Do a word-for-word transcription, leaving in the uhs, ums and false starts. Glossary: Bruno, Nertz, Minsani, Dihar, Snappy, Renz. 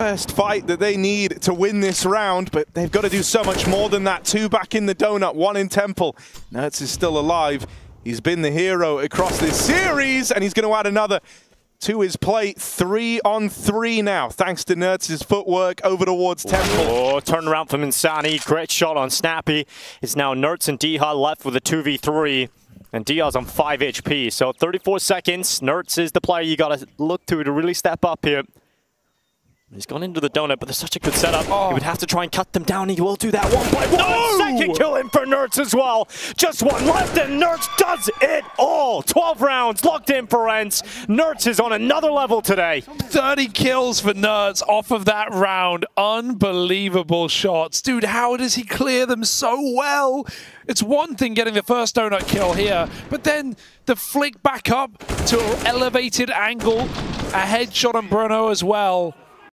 first fight that they need to win this round, but they've got to do so much more than that. Two back in the donut, one in Temple. Nertz is still alive. He's been the hero across this series, and he's going to add another to his plate. Three on three now, thanks to Nertz's footwork over towards Temple. Oh, turnaround from Minsani. Great shot on Snappy. It's now Nertz and Dihar left with a two v three. And Dihar's on five H P, so thirty-four seconds. Nertz is the player you gotta look to to really step up here. He's gone into the donut, but there's such a good setup. Oh. He would have to try and cut them down. He will do that one by one. No! Second kill in for Nertz as well. Just one left, and Nertz does it all. twelve rounds locked in for Renz. Nertz is on another level today. thirty kills for Nertz off of that round. Unbelievable shots. Dude, how does he clear them so well? It's one thing getting the first donut kill here, but then the flick back up to an elevated angle. A headshot on Bruno as well.